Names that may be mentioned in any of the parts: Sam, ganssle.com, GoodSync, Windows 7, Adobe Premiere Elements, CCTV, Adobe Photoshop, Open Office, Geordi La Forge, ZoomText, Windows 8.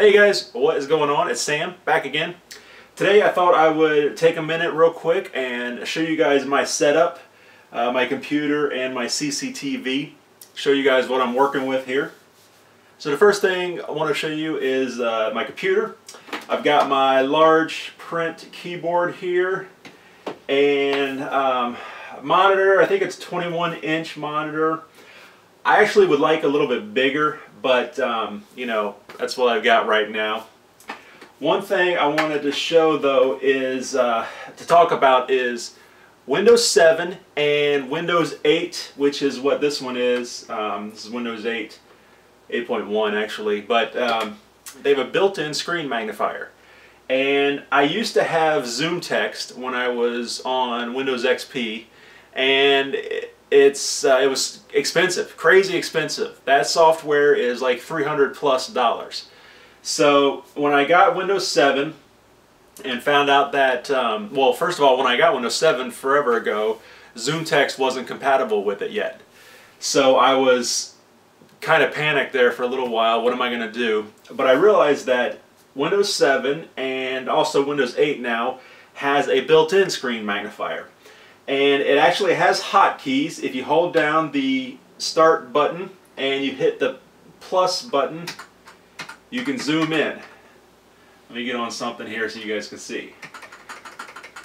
Hey guys, what is going on? It's Sam, back again. Today I thought I would take a minute real quick and show you guys my setup, my computer and my CCTV. Show you guys what I'm working with here. So the first thing I want to show you is my computer. I've got my large print keyboard here and monitor, I think it's 21-inch monitor. I actually would like a little bit bigger, but you know, that's what I've got right now. One thing I wanted to show though is to talk about Windows 7 and Windows 8, which is what this one is. This is Windows 8, 8.1 actually, but they have a built-in screen magnifier. And I used to have ZoomText when I was on Windows XP, and it was expensive, crazy expensive. That software is like $300+. So when I got Windows 7 and found out that, well, first of all, when I got Windows 7 forever ago, ZoomText wasn't compatible with it yet. So I was kind of panicked there for a little while. What am I going to do? But I realized that Windows 7 and also Windows 8 now has a built-in screen magnifier. And it actually has hotkeys. If you hold down the start button and you hit the plus button, you can zoom in. Let me get on something here so you guys can see.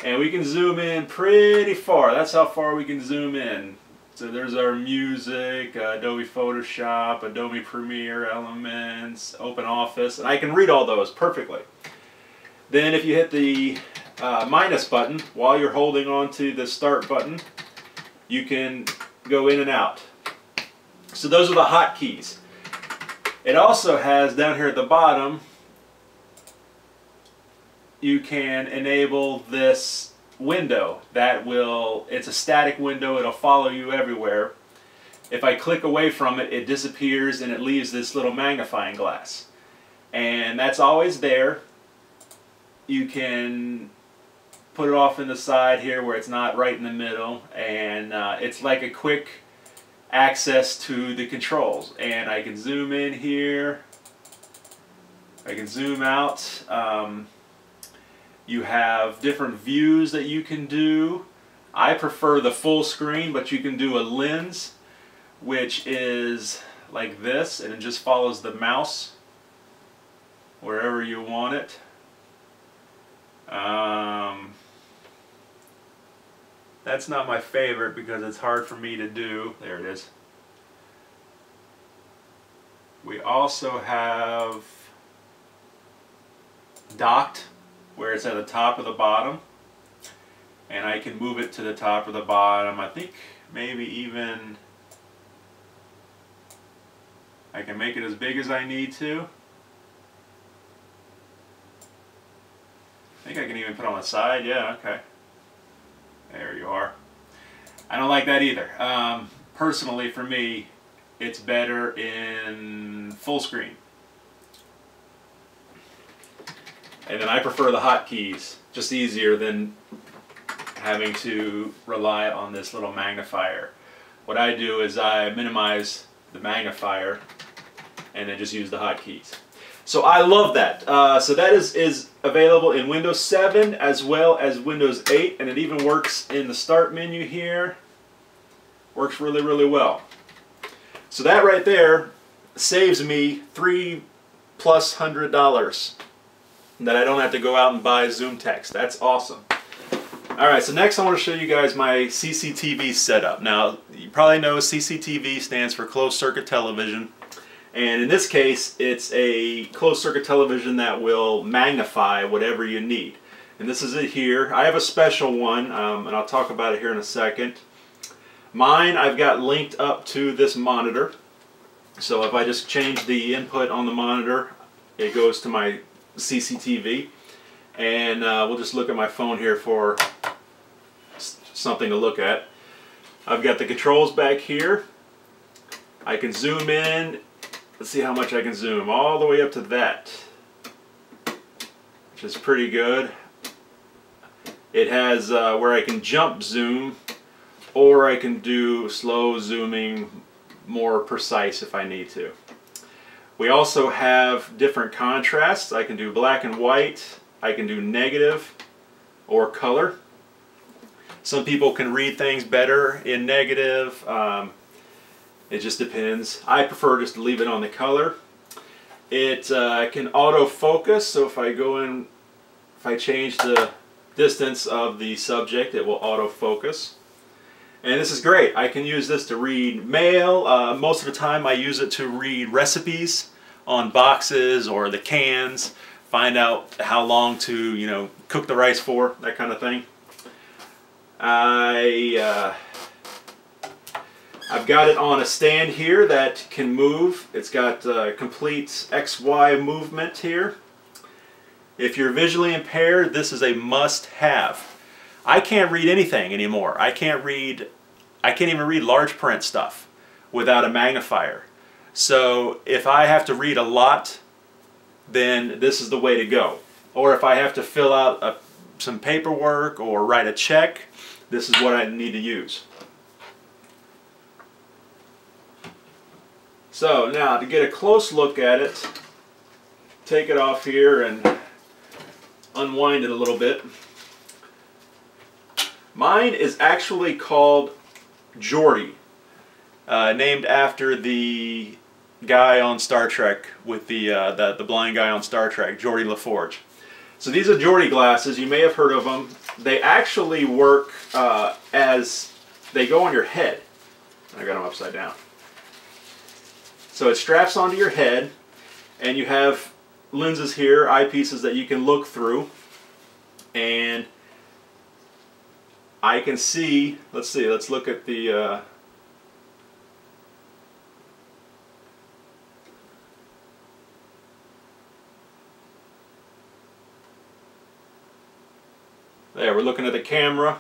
And we can zoom in pretty far. That's how far we can zoom in. So there's our music, Adobe Photoshop, Adobe Premiere Elements, Open Office, and I can read all those perfectly. Then if you hit the minus button while you're holding on to the start button, you can go in and out. So those are the hotkeys. It also has down here at the bottom, you can enable this window that will, it's a static window, it'll follow you everywhere. If I click away from it, it disappears and it leaves this little magnifying glass, and that's always there. You can put it off in the side here where it's not right in the middle, and it's like a quick access to the controls. And I can zoom in here, I can zoom out. You have different views that you can do. I prefer the full screen, but you can do a lens, which is like this, and it just follows the mouse wherever you want it. That's not my favorite because it's hard for me to do. There it is. We also have docked, where it's at the top or the bottom, and I can move it to the top or the bottom. I think maybe even I can make it as big as I need to. I think I can even put on the side. Yeah, okay. There you are. I don't like that either. Personally, for me, it's better in full screen. And then I prefer the hotkeys. Just easier than having to rely on this little magnifier. What I do is I minimize the magnifier and then just use the hotkeys. So I love that. So that is available in Windows 7 as well as Windows 8, and it even works in the start menu here. Works really, really well. So that right there saves me $300+ that I don't have to go out and buy ZoomText. That's awesome. Alright, so next I want to show you guys my CCTV setup. Now, you probably know CCTV stands for closed circuit television. And in this case, it's a closed circuit television that will magnify whatever you need. And this is it here. I have a special one, and I'll talk about it here in a second. Mine, I've got linked up to this monitor. So if I just change the input on the monitor, it goes to my CCTV. And we'll just look at my phone here for something to look at. I've got the controls back here. I can zoom in. Let's see how much I can zoom, all the way up to that, which is pretty good. It has where I can jump zoom, or I can do slow zooming, more precise if I need to. We also have different contrasts. I can do black and white, I can do negative or color. Some people can read things better in negative. It just depends. I prefer just to leave it on the color. It can autofocus, so if I go in, if I change the distance of the subject, it will autofocus. And this is great. I can use this to read mail. Most of the time I use it to read recipes on boxes or the cans, find out how long to, you know, cook the rice for, that kind of thing. I've got it on a stand here that can move. It's got complete XY movement here. If you're visually impaired, this is a must-have. I can't read anything anymore. I can't even read large print stuff without a magnifier. So if I have to read a lot, then this is the way to go. Or if I have to fill out some paperwork or write a check, this is what I need to use. So now to get a close look at it, take it off here and unwind it a little bit. Mine is actually called Geordi, named after the guy on Star Trek with the blind guy on Star Trek, Geordi La Forge. So these are Geordi glasses. You may have heard of them. They actually work as they go on your head. I got them upside down. So it straps onto your head, and you have lenses here, eyepieces that you can look through, and I can see, let's see, let's look at the, there, we're looking at the camera,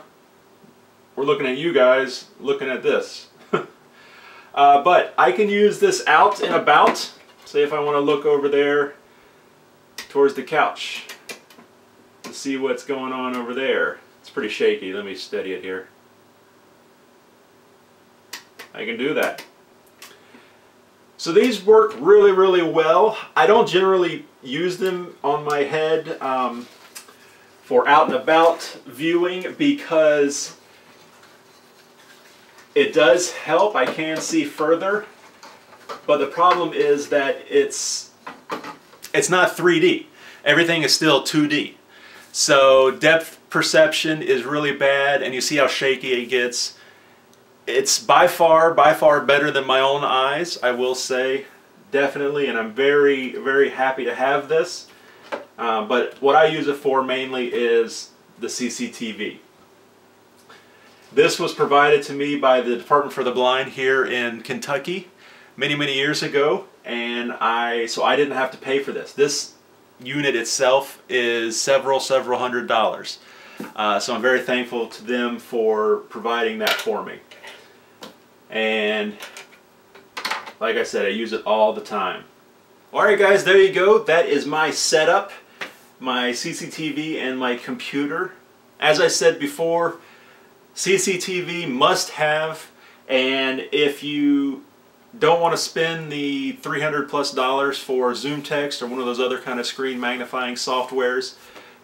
we're looking at you guys, looking at this. But I can use this out and about, say if I want to look over there towards the couch to see what's going on over there. It's pretty shaky. Let me steady it here. I can do that. So these work really, really well. I don't generally use them on my head for out and about viewing because it does help. I can see further, but the problem is that it's not 3D. Everything is still 2D. So depth perception is really bad, and you see how shaky it gets. It's by far better than my own eyes, I will say, definitely, and I'm very, very happy to have this. But what I use it for mainly is the CCTV. This was provided to me by the Department for the Blind here in Kentucky many, many years ago, and so I didn't have to pay for this. This unit itself is several hundred dollars. So I'm very thankful to them for providing that for me. And like I said, I use it all the time. Alright guys, there you go. That is my setup, my CCTV and my computer. As I said before, CCTV must have, and if you don't want to spend the $300+ for ZoomText or one of those other kind of screen magnifying softwares,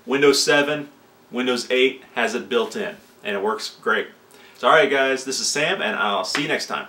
Windows 7, Windows 8 has it built in, and it works great. So alright guys, this is Sam, and I'll see you next time.